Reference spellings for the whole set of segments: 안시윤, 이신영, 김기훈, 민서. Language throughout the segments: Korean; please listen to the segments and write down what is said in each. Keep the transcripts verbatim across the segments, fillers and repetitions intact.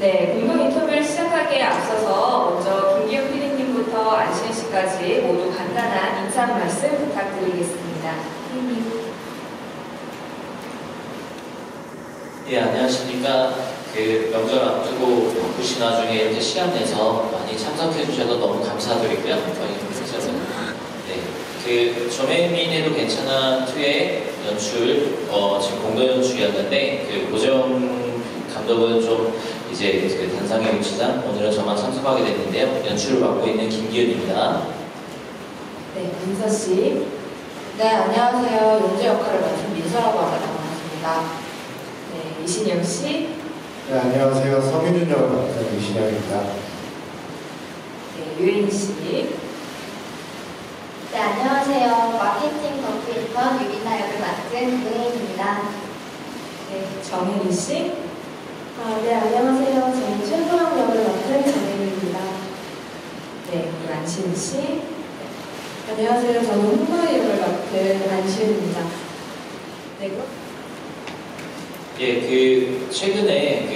네, 공동 인터뷰를 시작하기에 앞서서 먼저 김기훈 피디님부터 안시윤 씨까지 모두 간단한 인사 말씀 부탁드리겠습니다. 피디님. 예, 안녕하십니까. 그 명절 앞두고 바쁘신 와중에 이렇게 시간 내서 많이 참석해 주셔서 너무 감사드리고요. 저희 분께서 네, 그 조매민에도 괜찮아 투의 연출 어, 지금 공동 연출이었는데 그 고정 감독은 좀 이제 그 단상에 묻히다 오늘은 저만 참석하게 됐는데요. 연출을 맡고 있는 김기훈입니다. 네, 민서 씨. 네, 안녕하세요. 용재 역할을 맡은 민서라고 하다가 반갑습니다. 네, 이신영 씨. 네, 안녕하세요. 성윤준 역할을 맡은 이신영입니다. 네, 유인 씨. 네, 안녕하세요. 마케팅 덕후이던 유빈아 역을 맡은 유인입니다. 네, 정윤희 씨. 아, 네, 안녕하세요. 저는 최소한 역을 맡은 정혜민입니다. 네, 안시윤 씨. 네. 안녕하세요. 저는 홍보의 역을 맡은 안시윤입니다. 네, 그럼? 예, 그, 최근에 그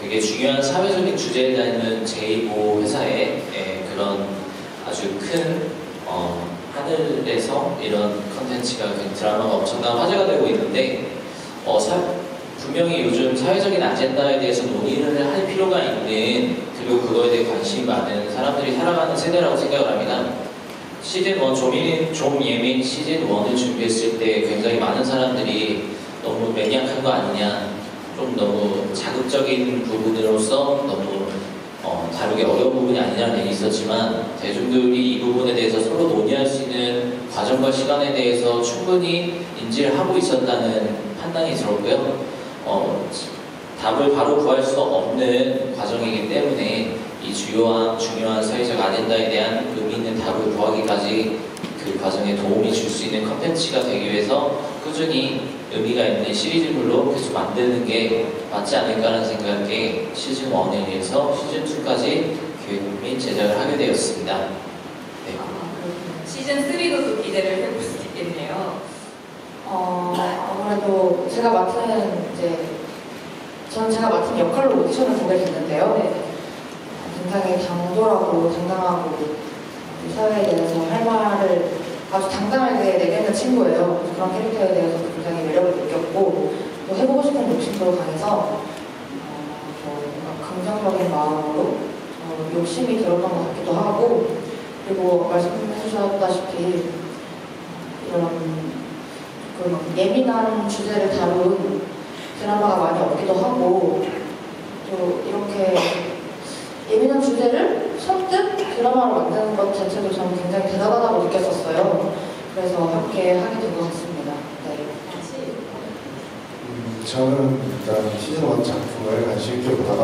되게 중요한 사회적인 주제에 대한 제이모 회사의 예, 그런 아주 큰, 어, 하늘에서 이런 컨텐츠가 드라마가 엄청난 화제가 되고 있는데, 어, 사, 분명히 요즘 사회적인 아젠다에 대해서 논의를 할 필요가 있는 그리고 그거에 대해 관심이 많은 사람들이 살아가는 세대라고 생각을 합니다. 시즌 일 조민, 조예민 시즌 일을 준비했을 때 굉장히 많은 사람들이 너무 매니악한 거 아니냐 좀 너무 자극적인 부분으로서 너무 어, 다루기 어려운 부분이 아니냐는 얘기 있었지만 대중들이 이 부분에 대해서 서로 논의할 수 있는 과정과 시간에 대해서 충분히 인지를 하고 있었다는 판단이 들었고요. 어, 답을 바로 구할 수 없는 과정이기 때문에 이 주요한 중요한 사회적 아젠다에 대한 의미 있는 답을 구하기까지 그 과정에 도움이 줄 수 있는 컨텐츠가 되기 위해서 꾸준히 의미가 있는 시리즈물로 계속 만드는 게 맞지 않을까라는 생각에 시즌 일에 의해서 시즌 이까지 기획 및 제작을 하게 되었습니다. 네. 아, 시즌 삼도 또 기대를 해볼 수 있겠네요. 어, 아무래도 제가 맡은 이제 저는 제가 맡은 역할로 오디션을 보게 됐는데요. 네. 굉장히 당돌하고 당당하고 사회에 대해서 할 말을 아주 당당하게 내뱉는 친구예요. 그런 캐릭터에 대해서 굉장히 매력을 느꼈고 또 해보고 싶은 욕심도 강해서 어, 긍정적인 마음으로 어, 욕심이 들었던 것 같기도 하고 그리고 말씀해주셨다시피 이런 그 예민한 주제를 다룬 드라마가 많이 없기도 하고 또 이렇게 예민한 주제를 선뜻 드라마로 만드는 것 자체도 저는 굉장히 대단하다고 느꼈었어요. 그래서 함께 하게 된 것 같습니다. 네. 음, 저는 일단 시즌 일 작품을 관심 있게 보다가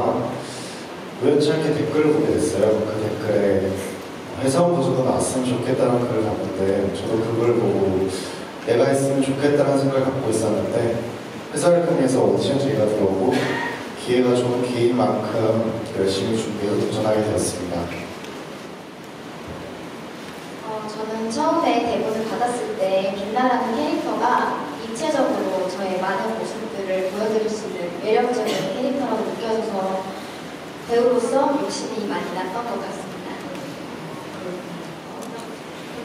우연치 않게 댓글을 보게 됐어요. 그 댓글에 회사원 보조가 나왔으면 좋겠다는 글을 봤는데 저도 그걸 보고 내가 했으면 좋겠다는 생각을 갖고 있었는데 회사를 통해서 오디션 기회가 들어오고 기회가 좋은 기회인 만큼 열심히 준비해서 도전하게 되었습니다. 어, 저는 처음에 대본을 받았을 때 빛나라는 캐릭터가 입체적으로 저의 많은 모습들을 보여드릴 수 있는 매력적인 캐릭터라고 느껴져서 배우로서 욕심이 많이 났던 것 같습니다.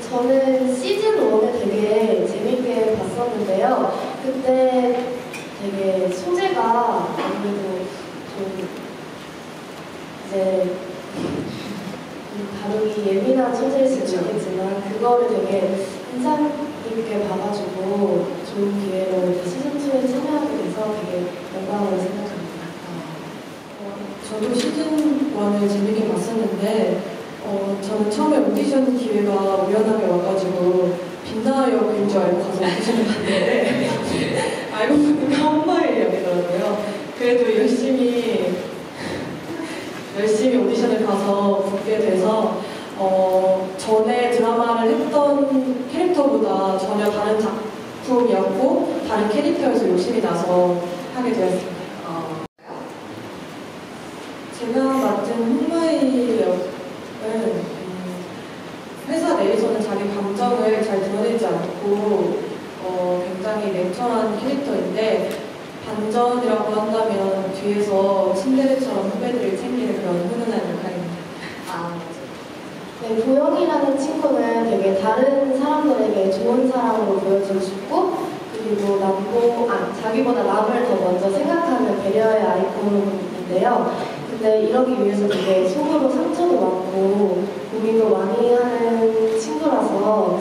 저는 시즌 일을 되게 재밌게 봤었는데요. 그때 되게 소재가 아무래도 좀 이제 다루기 예민한 소재일 수 있겠지만 그거를 되게 인상 깊게 봐가지고 좋은 기회로 시즌 이에 참여하게 돼서 되게 영광으로 생각합니다. 어, 저도 시즌 일을 재밌게 봤었는데 어, 저는 처음에 오디션 기회가 우연하게 와가지고 빛나 역인 줄 알고 가서 오디션을 봤는데 알고 보니까 엄마의 역이더라고요. 그래도 열심히 열심히 오디션을 가서 붙게 돼서 어, 전에 드라마를 했던 캐릭터보다 전혀 다른 작품이었고 다른 캐릭터에서 욕심이 나서 하게 되었습니다. 어. 제가 맡은 홍마이 역 음, 회사 내에서는 자기 감정을 잘 드러내지 않고 어, 굉장히 냉철한 캐릭터인데 반전이라고 한다면 뒤에서 신데렐처럼 후배들을 챙기는 그런 훈훈한 역할입니다. 아, 네, 도영이라는 친구는 되게 다른 사람들에게 좋은 사람으로 보여주고 싶고, 그리고 남보, 아, 자기보다 남을 더 먼저 생각하는 배려의 아이콘인데요. 근데 이러기 위해서 되게 속으로 상처도 많고 고민도 많이 하는 친구라서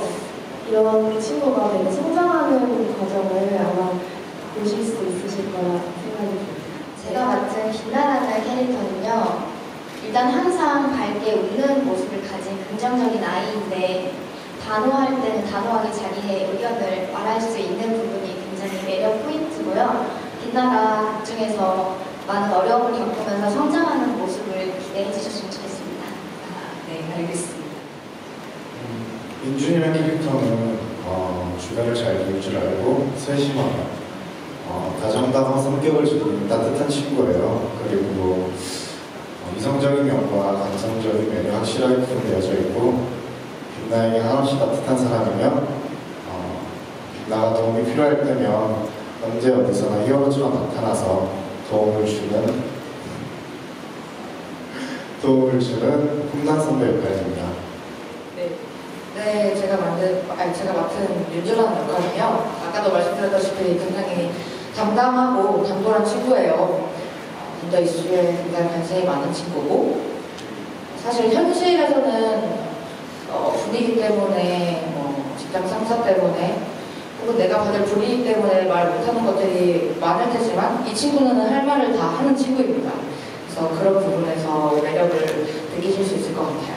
이런 친구가 되게 성장하는 과정을 아마 보실 수 있으실 거라 생각이 듭니다. 제가 맡은 빛나라는 캐릭터는요, 일단 항상 밝게 웃는 모습을 가진 긍정적인 아이인데, 단호할 때는 단호하게 자기의 의견을 말할 수 있는 부분이 굉장히 매력 포인트고요. 빛나라 중에서 많은 어려움을 겪으면서 성장하는 모습을 기대해 주셨으면 좋겠습니다. 아, 네, 알겠습니다. 민준이라는 캐릭터는 어, 주변을 잘 볼 줄 알고 세심한, 어, 다정다감한 성격을 지닌 따뜻한 친구예요. 그리고 어, 이성적인 면과 감성적인 면이 확실하게 구분되어져 있고, 빛나에게 한없이 따뜻한 사람이며, 어, 빛나가 도움이 필요할 때면 언제 어디서나 히어로처럼 나타나서 도움을 주는 도움을 주는 훈남 선배 역할입니다. 네, 제가 만든, 아니, 제가 맡은 윤주라는 역할이요. 아까도 말씀드렸다시피 굉장히 담담하고 당돌한 친구예요. 문제 이슈에 굉장히 관심이 많은 친구고, 사실 현실에서는 어, 분위기 때문에, 뭐, 직장 상사 때문에, 혹은 내가 받을 불이익 때문에 말 못하는 것들이 많을 테지만, 이 친구는 할 말을 다 하는 친구입니다. 그래서 그런 부분에서 매력을 느끼실 수 있을 것 같아요.